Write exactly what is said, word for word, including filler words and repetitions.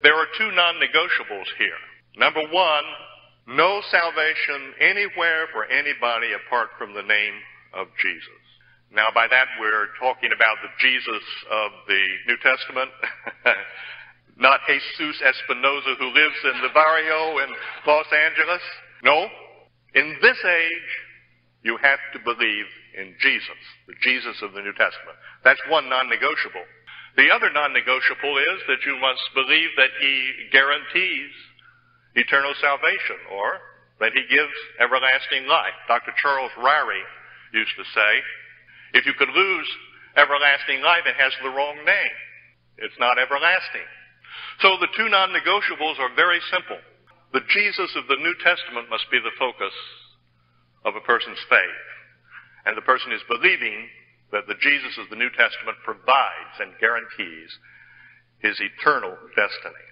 There are two non-negotiables here. Number one, no salvation anywhere for anybody apart from the name of Jesus. Now, by that, we're talking about the Jesus of the New Testament, not Jesus Espinosa, who lives in the barrio in Los Angeles. No. In this age, you have to believe in Jesus, the Jesus of the New Testament. That's one non-negotiable. The other non-negotiable is that you must believe that he guarantees eternal salvation, or that he gives everlasting life. Doctor Charles Ryrie used to say, if you could lose everlasting life, it has the wrong name. It's not everlasting. So the two non-negotiables are very simple. The Jesus of the New Testament must be the focus of a person's faith. And the person is believing that the Jesus of the New Testament provides and guarantees his eternal destiny.